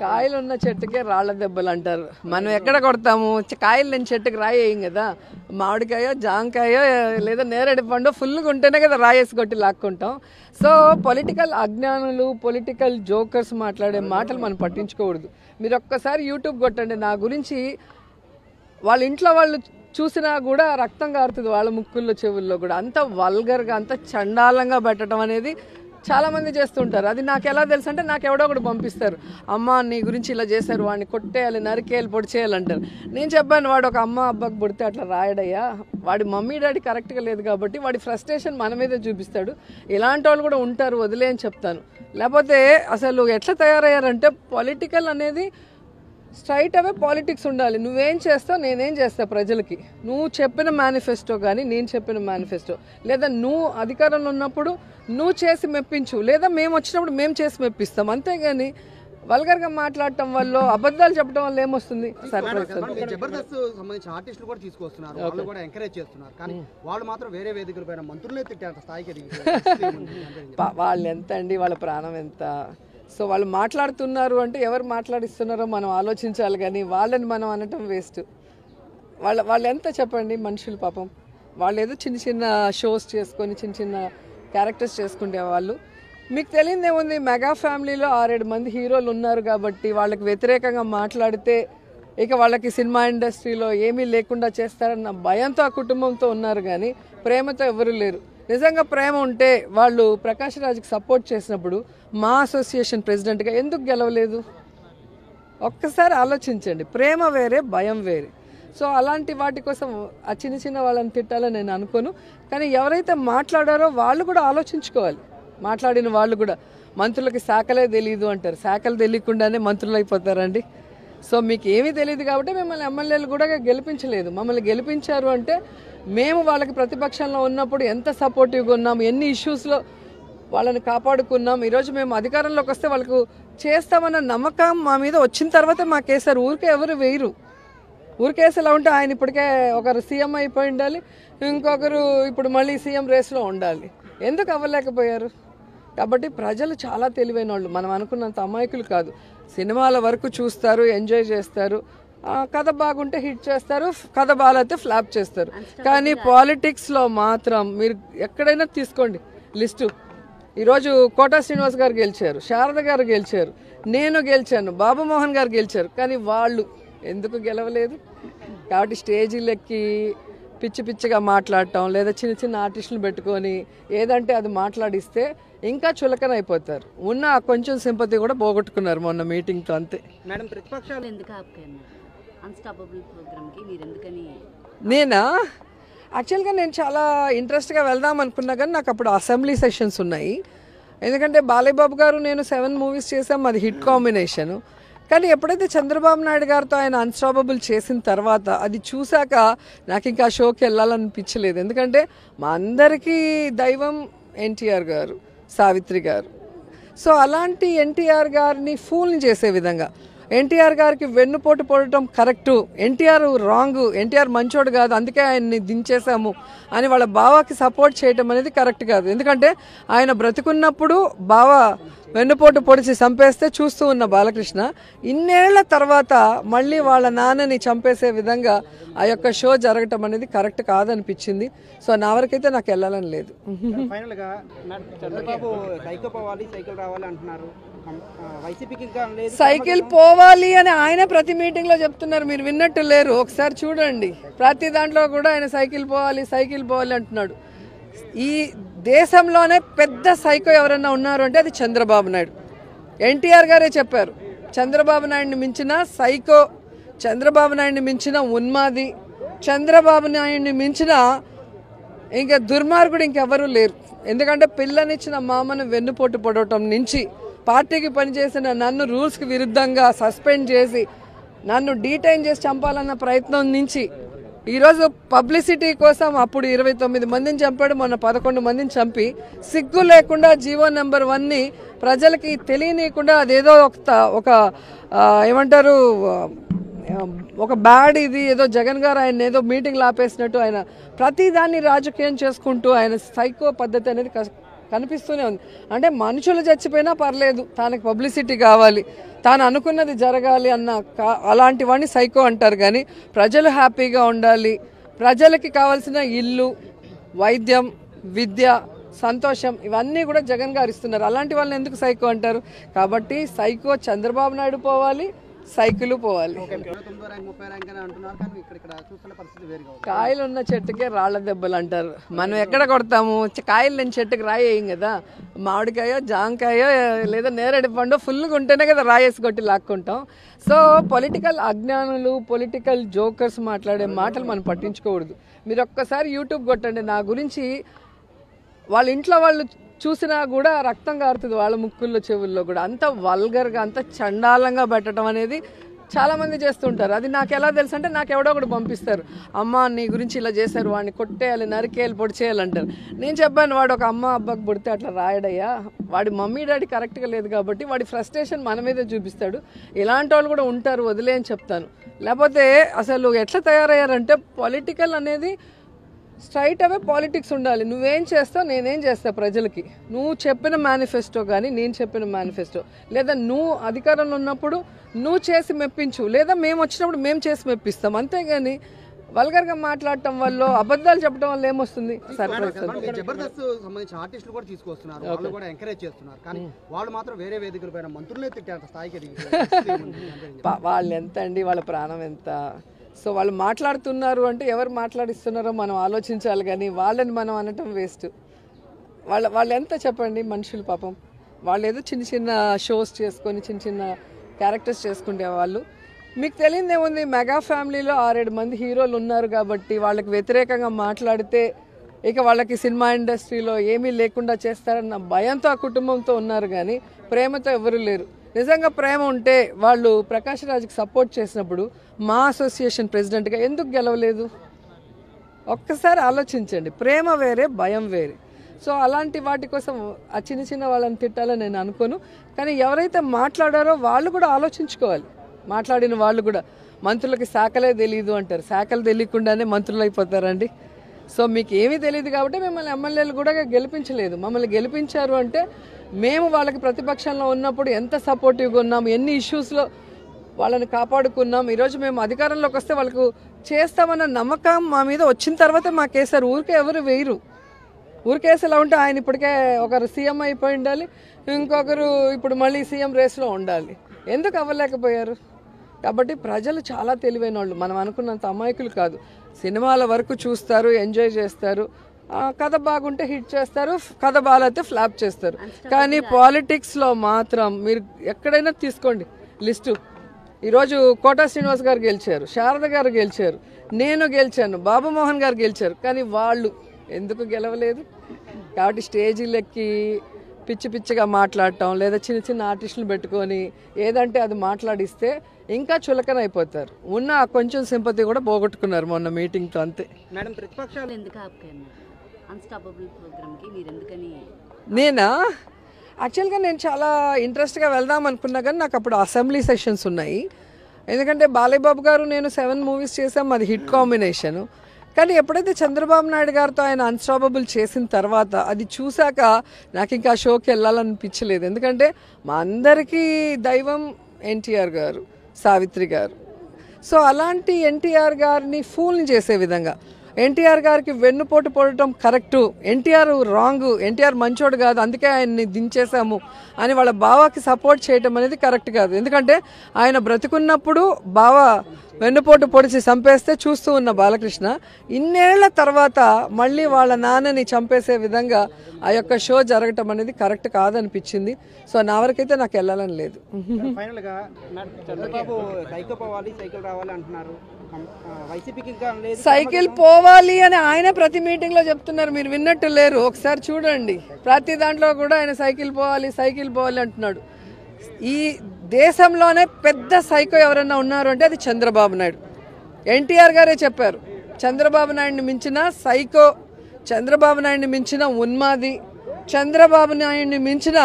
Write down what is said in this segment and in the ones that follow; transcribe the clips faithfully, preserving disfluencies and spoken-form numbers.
కాయలు ఉన్న చెట్టుకే రాళ్ళ దెబ్బలు అంటారు. మనం ఎక్కడ కొడతాము? కాయలు లేని చెట్టుకి రాయి వేయం కదా. మామిడికాయో జాంకాయో లేదా నేరేడు పండు ఫుల్గా ఉంటేనే కదా రాయేసి కొట్టి లాక్కుంటాం. సో పొలిటికల్ అజ్ఞానులు, పొలిటికల్ జోకర్స్ మాట్లాడే మాటలు మనం పట్టించుకోకూడదు. మీరు ఒక్కసారి యూట్యూబ్ కొట్టండి, నా గురించి వాళ్ళ ఇంట్లో వాళ్ళు చూసినా కూడా రక్తం కారుతుంది, వాళ్ళ ముక్కుల్లో చెవుల్లో కూడా. అంత వల్గర్గా అంత చండాలంగా పెట్టడం అనేది చాలామంది చేస్తుంటారు. అది నాకు ఎలా తెలుసు అంటే, నాకు ఎవడో ఒకటి పంపిస్తారు, అమ్మ నీ గురించి ఇలా చేశారు, వాడిని కొట్టేయాలి, నరికేయాలి, పొడి చేయాలంటారు. నేను చెప్పాను, వాడు ఒక అమ్మ అబ్బాకి పుడితే అట్లా రాయడయ్యా, వాడి మమ్మీ డాడీ కరెక్ట్గా లేదు కాబట్టి వాడి ఫ్రస్ట్రేషన్ మన మీదే చూపిస్తాడు, ఇలాంటి వాళ్ళు కూడా ఉంటారు వదిలే అని చెప్తాను. లేకపోతే అసలు ఎట్లా తయారయ్యారంటే, పొలిటికల్ అనేది స్ట్రైట్ అవే పాలిటిక్స్ ఉండాలి. నువ్వేం చేస్తావు, నేనేం చేస్తావు, ప్రజలకి నువ్వు చెప్పిన మేనిఫెస్టో కానీ నేను చెప్పిన మేనిఫెస్టో, లేదా నువ్వు అధికారంలో ఉన్నప్పుడు నువ్వు చేసి మెప్పించు, లేదా మేము వచ్చినప్పుడు మేము చేసి మెప్పిస్తాం. అంతేగాని వల్గర్గా మాట్లాడటం వల్ల, అబద్ధాలు చెప్పడం వల్ల ఏమొస్తుంది? జబర్దస్త్ సంబంధించిన ఆర్టిస్టులు కూడా తీసుకొస్తున్నారు, వాళ్ళు కూడా ఎంకరేజ్ చేస్తున్నారు, కానీ వాళ్ళు మాత్రం వేరే వేదికలపైన మంత్రులే తిట్టారు స్థాయికి. వాళ్ళు ఎంత అండి, వాళ్ళ ప్రాణం ఎంత. సో వాళ్ళు మాట్లాడుతున్నారు అంటే ఎవరు మాట్లాడిస్తున్నారో మనం ఆలోచించాలి, కానీ వాళ్ళని మనం అనటం వేస్ట్. వాళ్ళ వాళ్ళు ఎంత చెప్పండి మనుషులు, పాపం వాళ్ళు ఏదో చిన్న చిన్న షోస్ చేసుకొని చిన్న చిన్న క్యారెక్టర్స్ చేసుకుంటే వాళ్ళు. మీకు తెలియదు ఏముంది, మెగా ఫ్యామిలీలో ఆరేడు మంది హీరోలు ఉన్నారు కాబట్టి వాళ్ళకి వ్యతిరేకంగా మాట్లాడితే ఇక వాళ్ళకి సినిమా ఇండస్ట్రీలో ఏమీ లేకుండా చేస్తారన్న భయంతో ఆ కుటుంబంతో ఉన్నారు, కానీ ప్రేమతో ఎవరు లేరు. నిజంగా ప్రేమ ఉంటే వాళ్ళు ప్రకాష్ రాజ్కి సపోర్ట్ చేసినప్పుడు మా అసోసియేషన్ ప్రెసిడెంట్గా ఎందుకు గెలవలేదు? ఒక్కసారి ఆలోచించండి. ప్రేమ వేరే, భయం వేరే. సో అలాంటి వాటి కోసం ఆ చిన్న చిన్న వాళ్ళని తిట్టాలని నేను అనుకోను, కానీ ఎవరైతే మాట్లాడారో వాళ్ళు కూడా ఆలోచించుకోవాలి. మాట్లాడిన వాళ్ళు కూడా మంత్రులకి శాఖలే తెలియదు అంటారు, శాఖలు తెలియకుండానే మంత్రులు అయిపోతారండి. సో మీకు ఏమీ తెలియదు కాబట్టి మిమ్మల్ని ఎమ్మెల్యేలు కూడా గెలిపించలేదు. మమ్మల్ని గెలిపించారు అంటే మేము వాళ్ళకి ప్రతిపక్షంలో ఉన్నప్పుడు ఎంత సపోర్టివ్గా ఉన్నాం, ఎన్ని ఇష్యూస్లో వాళ్ళని కాపాడుకున్నాం. ఈరోజు మేము అధికారంలోకి వస్తే వాళ్ళకు చేస్తామన్న నమ్మకం మా మీద వచ్చిన తర్వాత మాకు వేశారు. ఊరికే ఎవరు వేయరు. ఊరికేసి ఎలా ఉంటే ఆయన ఇప్పటికే ఒకరు సీఎం అయిపోయి ఉండాలి, ఇంకొకరు ఇప్పుడు మళ్ళీ సీఎం రేస్లో ఉండాలి. ఎందుకు అవ్వలేకపోయారు? కాబట్టి ప్రజలు చాలా తెలివైన వాళ్ళు, మనం అనుకున్నంత అమాయకులు కాదు. సినిమాల వరకు చూస్తారు, ఎంజాయ్ చేస్తారు, కథ బాగుంటే హిట్ చేస్తారు, కథ బాగాలైతే ఫ్లాప్ చేస్తారు. కానీ పాలిటిక్స్లో మాత్రం మీరు ఎక్కడైనా తీసుకోండి లిస్టు, ఈరోజు కోటా శ్రీనివాస్ గారు గెలిచారు, శారద గారు గెలిచారు, నేను గెలిచాను, బాబుమోహన్ గారు గెలిచారు, కానీ వాళ్ళు ఎందుకు గెలవలేదు? కాబట్టి స్టేజీలెక్కి పిచ్చి పిచ్చిగా మాట్లాడటం, లేదా చిన్న చిన్న ఆర్టిస్టులు పెట్టుకొని ఏదంటే అది మాట్లాడిస్తే ఇంకా చులకన అయిపోతారు. ఉన్న కొంచెం సింపతి కూడా పోగొట్టుకున్నారు మొన్న మీటింగ్తో, అంతే. మేడం, ప్రతిపక్షాలు ఎందుకు అన్‌స్టాపబుల్ ప్రోగ్రామ్కి మీరు ఎందుకని? నేనా యాక్చువల్గా నేను చాలా ఇంట్రెస్ట్గా వెళ్దాం అనుకున్నా, కానీ నాకు అప్పుడు అసెంబ్లీ సెషన్స్ ఉన్నాయి. ఎందుకంటే బాలయ్యబాబు గారు నేను సెవెన్ మూవీస్ చేసాం, అది హిట్ కాంబినేషను. కానీ ఎప్పుడైతే చంద్రబాబు నాయుడు గారితో ఆయన అన్‌స్టాపబుల్ చేసిన తర్వాత అది చూశాక నాకు ఇంకా ఆ షోకి వెళ్ళాలనిపించలేదు. ఎందుకంటే మా అందరికీ దైవం ఎన్టీఆర్ గారు, సావిత్రి గారు. సో అలాంటి ఎన్టీఆర్ గారిని ఫూల్ని చేసే విధంగా, ఎన్టీఆర్ గారికి వెన్నుపోటు పోవడం కరెక్టు, ఎన్టీఆర్ రాంగు, ఎన్టీఆర్ మంచోడు కాదు అందుకే ఆయన్ని దించేశాము అని వాళ్ళ బావాకి సపోర్ట్ చేయటం అనేది కరెక్ట్ కాదు. ఎందుకంటే ఆయన బ్రతుకున్నప్పుడు బావ వెన్నుపోటు పొడిచి చంపేస్తే చూస్తూ ఉన్న బాలకృష్ణ, ఇన్నేళ్ల తర్వాత మళ్ళీ వాళ్ళ నాన్నని చంపేసే విధంగా ఆ యొక్క షో జరగటం అనేది కరెక్ట్ కాదనిపించింది. సో నా వరకైతే నాకు వెళ్ళాలని లేదు. సైకిల్ పోవాలి అని ఆయన ప్రతి మీటింగ్ లో చెప్తున్నారు, మీరు విన్నట్టు లేరు. ఒకసారి చూడండి, ప్రతి దాంట్లో కూడా ఆయన సైకిల్ పోవాలి సైకిల్ పోవాలి అంటున్నాడు. ఈ దేశంలోనే పెద్ద సైకో ఎవరైనా ఉన్నారు అంటే అది చంద్రబాబు నాయుడు. ఎన్టీఆర్ గారే చెప్పారు, చంద్రబాబు నాయుడిని మించిన సైకో, చంద్రబాబు నాయుడిని మించిన ఉన్మాది, చంద్రబాబు నాయుడిని మించిన ఇంకా దుర్మార్గుడు ఇంకెవరూ లేరు. ఎందుకంటే పిల్లనిచ్చిన మామను వెన్నుపోటు పొడవటం నుంచి, పార్టీకి పనిచేసిన నన్ను రూల్స్కి విరుద్ధంగా సస్పెండ్ చేసి నన్ను డీటైన్ చేసి చంపాలన్న ప్రయత్నం నుంచి, ఈరోజు పబ్లిసిటీ కోసం అప్పుడు ఇరవై తొమ్మిది మందిని చంపాడు, మొన్న పదకొండు మందిని చంపి సిగ్గు లేకుండా జీవో నెంబర్ వన్ని ప్రజలకి తెలియనీయకుండా అదేదో ఒక ఒక ఏమంటారు ఒక బ్యాడ్ ఇది ఏదో జగన్ గారు ఆయన ఏదో మీటింగ్లు ఆపేసినట్టు ఆయన ప్రతిదాన్ని రాజకీయం చేసుకుంటూ ఆయన సైకో పద్ధతి అనేది కనిపిస్తూనే ఉంది. అంటే మనుషులు చచ్చిపోయినా పర్లేదు, తనకి పబ్లిసిటీ కావాలి, తాను అనుకున్నది జరగాలి అన్న అలాంటి వాడిని సైకో అంటారు. కానీ ప్రజలు హ్యాపీగా ఉండాలి, ప్రజలకి కావాల్సిన ఇల్లు, వైద్యం, విద్య, సంతోషం ఇవన్నీ కూడా జగన్ గారు ఇస్తున్నారు. అలాంటి వాళ్ళని ఎందుకు సైకో అంటారు? కాబట్టి సైకో చంద్రబాబు నాయుడు పోవాలి, సైకిల్ పోవాలి. కాయలు ఉన్న చెట్టుకే రాళ్ల దెబ్బలు అంటారు. మనం ఎక్కడ కొడతాము? కాయలు లేని చెట్టుకి రాయి వేయం కదా. మామిడికాయో జాంకాయో లేదా నేరేడు పండు ఫుల్గా ఉంటేనే కదా రాయేసి కొట్టి లాక్కుంటాం. సో పొలిటికల్ అజ్ఞానులు, పొలిటికల్ జోకర్స్ మాట్లాడే మాటలు మనం పట్టించుకోకూడదు. మీరు ఒక్కసారి యూట్యూబ్ కొట్టండి, నా గురించి వాళ్ళ ఇంట్లో వాళ్ళు చూసినా కూడా రక్తం కారుతుంది, వాళ్ళ ముక్కుల్లో చెవుల్లో కూడా. అంత వల్గర్గా అంత చండాలంగా పెట్టడం అనేది చాలామంది చేస్తుంటారు. అది నాకు ఎలా తెలుసు అంటే, నాకు ఎవడో ఒకటి పంపిస్తారు, అమ్మ నీ గురించి ఇలా చేశారు, వాడిని కొట్టేయాలి, నరికేయాలి, పొడి చేయాలంటారు. నేను చెప్పాను, వాడు ఒక అమ్మ అబ్బాకి పుడితే అట్లా రాయడయ్యా, వాడి మమ్మీ డాడీ కరెక్ట్గా లేదు కాబట్టి వాడి ఫ్రస్ట్రేషన్ మన మీదే చూపిస్తాడు, ఇలాంటి వాళ్ళు కూడా ఉంటారు, వదిలే అని చెప్తాను. లేకపోతే అసలు ఎట్లా తయారయ్యారంటే, పొలిటికల్ అనేది స్ట్రైట్ అవే పాలిటిక్స్ ఉండాలి. నువ్వేం చేస్తావు, నేనేం చేస్తావు, ప్రజలకి నువ్వు చెప్పిన మేనిఫెస్టో కానీ నేను చెప్పిన మేనిఫెస్టో, లేదా నువ్వు అధికారంలో ఉన్నప్పుడు నువ్వు చేసి మెప్పించు, లేదా మేము వచ్చినప్పుడు మేము చేసి మెప్పిస్తాం. అంతేగాని వల్గర్గా మాట్లాడటం వల్ల, అబద్ధాలు చెప్పడం వల్ల ఏమొస్తుంది? వాళ్ళు ఎంత అండి, వాళ్ళ ప్రాణం ఎంత. సో వాళ్ళు మాట్లాడుతున్నారు అంటే ఎవరు మాట్లాడిస్తున్నారో మనం ఆలోచించాలి, కానీ వాళ్ళని మనం అనటం వేస్ట్. వాళ్ళ వాళ్ళు ఎంత చెప్పండి మనుషులు, పాపం వాళ్ళు ఏదో చిన్న చిన్న షోస్ చేసుకొని చిన్న చిన్న క్యారెక్టర్స్ చేసుకుంటే వాళ్ళు. మీకు తెలియదేముంది, మెగా ఫ్యామిలీలో ఆరేడు మంది హీరోలు ఉన్నారు కాబట్టి వాళ్ళకి వ్యతిరేకంగా మాట్లాడితే ఇక వాళ్ళకి సినిమా ఇండస్ట్రీలో ఏమీ లేకుండా చేస్తారన్న భయంతో ఆ కుటుంబంతో ఉన్నారు, కానీ ప్రేమతో ఎవరు లేరు. నిజంగా ప్రేమ ఉంటే వాళ్ళు ప్రకాష్ రాజ్కి సపోర్ట్ చేసినప్పుడు మా అసోసియేషన్ ప్రెసిడెంట్గా ఎందుకు గెలవలేదు? ఒక్కసారి ఆలోచించండి. ప్రేమ వేరే, భయం వేరే. సో అలాంటి వాటి కోసం ఆ చిన్న చిన్న వాళ్ళని తిట్టాలని నేను అనుకోను, కానీ ఎవరైతే మాట్లాడారో వాళ్ళు కూడా ఆలోచించుకోవాలి. మాట్లాడిన వాళ్ళు కూడా మంత్రులకి శాఖలే తెలియదు అంటారు. శాఖలు తెలియకుండానే మంత్రులు అయిపోతారండి. సో మీకు ఏమీ తెలియదు కాబట్టి మిమ్మల్ని ఎమ్మెల్యేలు కూడా గెలిపించలేదు. మమ్మల్ని గెలిపించారు అంటే మేము వాళ్ళకి ప్రతిపక్షంలో ఉన్నప్పుడు ఎంత సపోర్టివ్గా ఉన్నాం, ఎన్ని ఇష్యూస్లో వాళ్ళని కాపాడుకున్నాం. ఈరోజు మేము అధికారంలోకి వస్తే వాళ్ళకు చేస్తామన్న నమ్మకం మా మీద వచ్చిన తర్వాతే మాకు వేశారు. ఊరికే ఎవరు వేయరు. ఊరికేసి ఎలా ఉంటే ఆయన ఇప్పటికే ఒకరు సీఎం అయిపోయి ఉండాలి, ఇంకొకరు ఇప్పుడు మళ్ళీ సీఎం రేస్లో ఉండాలి. ఎందుకు అవ్వలేకపోయారు? కాబట్టి ప్రజలు చాలా తెలివైన వాళ్ళు, మనం అనుకున్నంత అమాయకులు కాదు. సినిమాల వరకు చూస్తారు, ఎంజాయ్ చేస్తారు, కథ బాగుంటే హిట్ చేస్తారు, కథ బాగాలైతే ఫ్లాప్ చేస్తారు. కానీ పాలిటిక్స్లో మాత్రం మీరు ఎక్కడైనా తీసుకోండి లిస్టు, ఈరోజు కోటా శ్రీనివాస్ గారు గెలిచారు, శారద గారు గెలిచారు, నేను గెలిచాను, బాబుమోహన్ గారు గెలిచారు, కానీ వాళ్ళు ఎందుకు గెలవలేదు? కాబట్టి స్టేజీలెక్కి పిచ్చి పిచ్చిగా మాట్లాడటం, లేదా చిన్న చిన్న ఆర్టిస్టులు పెట్టుకొని ఏదంటే అది మాట్లాడిస్తే ఇంకా చులకన అయిపోతారు. ఉన్న కొంచెం సింపతి కూడా పోగొట్టుకున్నారు మొన్న మీటింగ్తో, అంతే. మేడం, ప్రతిపక్షాలు ఎందుకు ఆపకండి? అన్‌స్టాపబుల్ ప్రోగ్రామ్కి మీరు ఎందుకని? నేనా యాక్చువల్గా నేను చాలా ఇంట్రెస్ట్గా వెళ్దాం అనుకున్నా, కానీ నాకు అప్పుడు అసెంబ్లీ సెషన్స్ ఉన్నాయి. ఎందుకంటే బాలయ్యబాబు గారు నేను సెవెన్ మూవీస్ చేసాం, అది హిట్ కాంబినేషను. కానీ ఎప్పుడైతే చంద్రబాబు నాయుడు గారితో ఆయన అన్‌స్టాపబుల్ చేసిన తర్వాత అది చూశాక నాకు ఇంకా షోకి వెళ్ళాలనిపించలేదు. ఎందుకంటే మా అందరికీ దైవం ఎన్టీఆర్ గారు, సావిత్రి గారు. సో అలాంటి ఎన్టీఆర్ గారిని ఫూల్ని చేసే విధంగా, ఎన్టీఆర్ గారికి వెన్నుపోటు పోవటం కరెక్టు, ఎన్టీఆర్ రాంగు, ఎన్టీఆర్ మంచోడు కాదు అందుకే ఆయన్ని దించేశాము అని వాళ్ళ బావాకి సపోర్ట్ చేయటం అనేది కరెక్ట్ కాదు. ఎందుకంటే ఆయన బ్రతుకున్నప్పుడు బావ వెన్నుపోటు పొడిచి చంపేస్తే చూస్తూ ఉన్న బాలకృష్ణ, ఇన్నేళ్ల తర్వాత మళ్ళీ వాళ్ళ నాన్నని చంపేసే విధంగా ఆ యొక్క షో జరగటం అనేది కరెక్ట్ కాదనిపించింది. సో నా వరకైతే నాకు వెళ్ళాలని లేదు. సైకిల్ పోవాలి అని ఆయన ప్రతి మీటింగ్ లో చెప్తున్నారు, మీరు విన్నట్టు లేరు. ఒకసారి చూడండి, ప్రతి దాంట్లో కూడా ఆయన సైకిల్ పోవాలి సైకిల్ పోవాలి అంటున్నాడు. ఈ దేశంలోనే పెద్ద సైకో ఎవరైనా ఉన్నారు అంటే అది చంద్రబాబు నాయుడు. ఎన్టీఆర్ గారే చెప్పారు, చంద్రబాబు నాయుడిని మించిన సైకో, చంద్రబాబు నాయుడిని మించిన ఉన్మాది, చంద్రబాబు నాయుడిని మించిన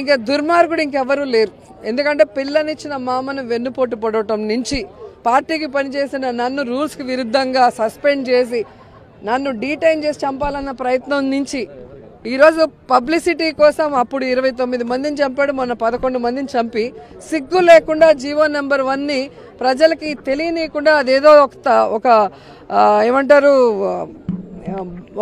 ఇంకా దుర్మార్గుడు ఇంకెవరూ లేరు. ఎందుకంటే పిల్లనిచ్చిన మామను వెన్నుపోటు పొడవటం నుంచి, పార్టీకి పనిచేసిన నన్ను రూల్స్కి విరుద్ధంగా సస్పెండ్ చేసి నన్ను డీటైన్ చేసి చంపాలన్న ప్రయత్నం నుంచి, పబ్లిసిటీ కోసం అప్పుడు ఇరవై తొమ్మిది మందిని చంపాడు, మొన్న పదకొండు మందిని చంపి సిగ్గు లేకుండా జీవో నంబర్ ఒకటి ని ప్రజలకి తెలియనికుండా అదేదో ఒక ఏమంటారు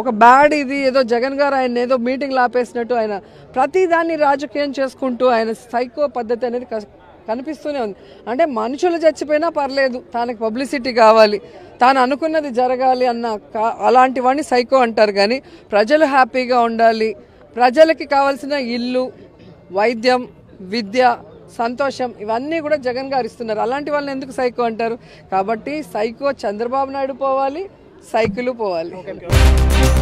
ఒక బ్యాడ్ ఇది ఏదో జగన్ గారు ఆయన ఏదో మీటింగ్ లాపేసినట్టు ఆయన ప్రతిదాన్ని రాజకీయం చేసుకుంటూ ఆయన సైకో పద్ధతి అనేది కనిపిస్తూనే ఉంది. అంటే మనుషులు చచ్చిపోయినా పర్లేదు, తనకు పబ్లిసిటీ కావాలి, తాను అనుకున్నది జరగాలి అన్న అలాంటి వాడిని సైకో అంటారు. కానీ ప్రజలు హ్యాపీగా ఉండాలి, ప్రజలకి కావాల్సిన ఇల్లు, వైద్యం, విద్య, సంతోషం ఇవన్నీ కూడా జగన్ గారు ఇస్తున్నారు. అలాంటి వాళ్ళని ఎందుకు సైకో అంటారు? కాబట్టి సైకో చంద్రబాబు నాయుడు పోవాలి, సైకిల్ పోవాలి.